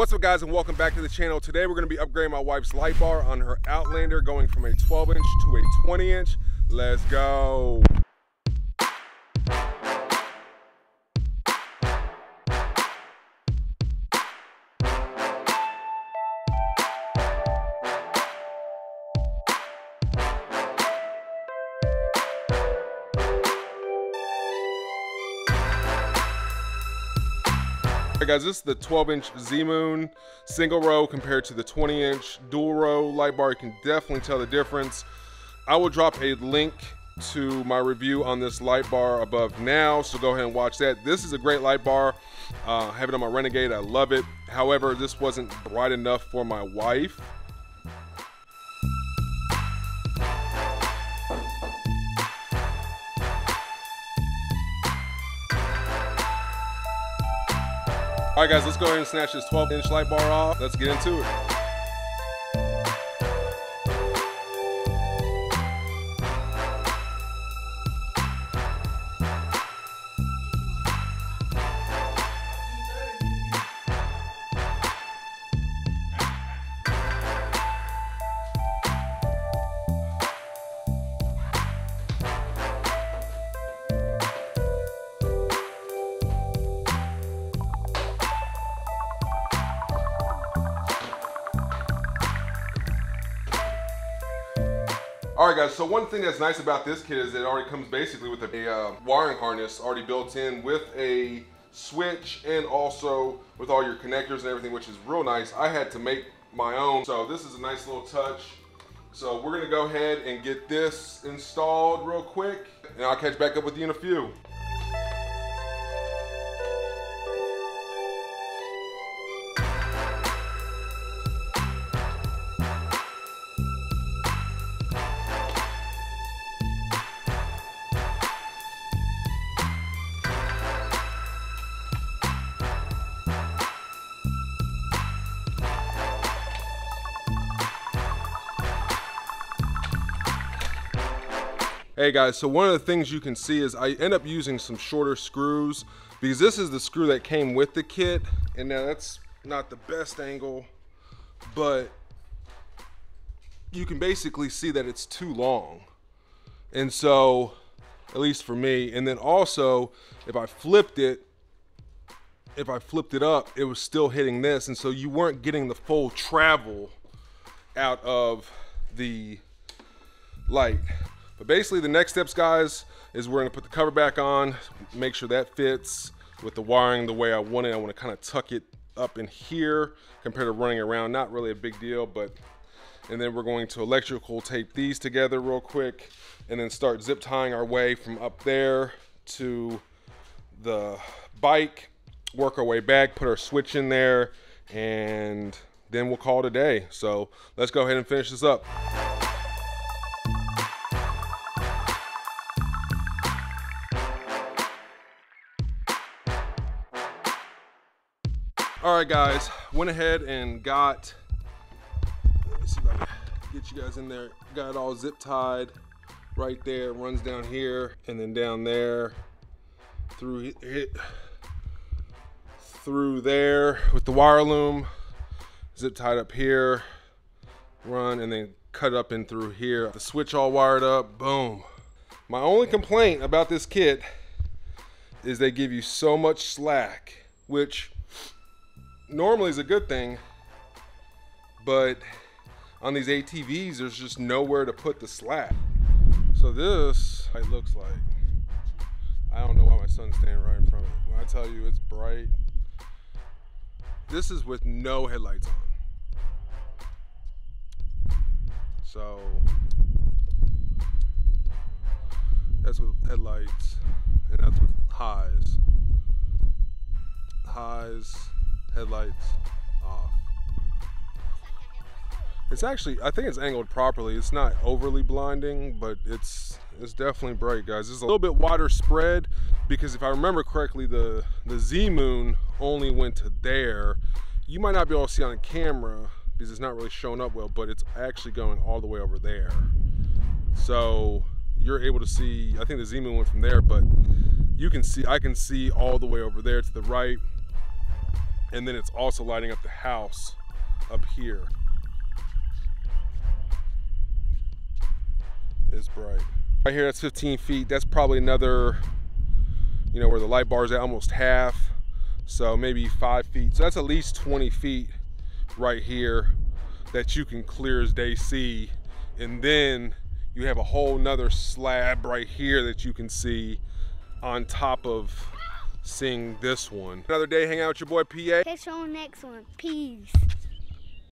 What's up, guys, and welcome back to the channel. Today we're going to be upgrading my wife's light bar on her Outlander, going from a 12 inch to a 20 inch. Let's go. Alright guys, this is the 12-inch Z-Moon single row compared to the 20-inch dual row light bar. You can definitely tell the difference. I will drop a link to my review on this light bar above now, so go ahead and watch that. This is a great light bar. I have it on my Renegade. I love it. However, this wasn't bright enough for my wife. All right guys, let's go ahead and snatch this 12-inch light bar off. Let's get into it. Alright guys, so one thing that's nice about this kit is it already comes basically with a wiring harness already built in with a switch and also with all your connectors and everything, which is real nice. I had to make my own, so this is a nice little touch. So we're gonna go ahead and get this installed real quick, and I'll catch back up with you in a few. Hey guys, so one of the things you can see is I end up using some shorter screws because this is the screw that came with the kit. And now that's not the best angle, but you can basically see that it's too long. And so, at least for me, and then also if I flipped it up, it was still hitting this. And so you weren't getting the full travel out of the light. But basically the next steps, guys, is we're gonna put the cover back on, make sure that fits with the wiring the way I want it. I wanna kinda tuck it up in here compared to running around, not really a big deal, but, and then we're going to electrical tape these together real quick and then start zip tying our way from up there to the bike, work our way back, put our switch in there, and then we'll call it a day. So let's go ahead and finish this up. All right guys, went ahead and got, let me see if I can get you guys in there, got it all zip tied right there, runs down here and then down there, through it, through there with the wire loom, zip tied up here, run and then cut up in through here, the switch all wired up, boom. My only complaint about this kit is they give you so much slack, which normally is a good thing, but on these ATVs, there's just nowhere to put the slack. So this, it looks like, I don't know why my son's standing right in front of it. When I tell you it's bright, this is with no headlights on. So, that's with headlights, and that's with highs. Highs. Headlights off. It's actually, I think it's angled properly. It's not overly blinding, but it's definitely bright, guys. It's a little bit wider spread because if I remember correctly, the Z-Moon only went to there. You might not be able to see on camera because it's not really showing up well, but it's actually going all the way over there. So you're able to see, I think the Z-Moon went from there, but you can see, I can see all the way over there to the right. And then it's also lighting up the house up here. It's bright. Right here, that's 15 feet. That's probably another, you know, where the light bar is at, almost half. So maybe 5 feet. So that's at least 20 feet right here that you can clear as day see. And then you have a whole nother slab right here that you can see on top of seeing this one. Another day hanging out with your boy PA. Catch you on the next one. Peace.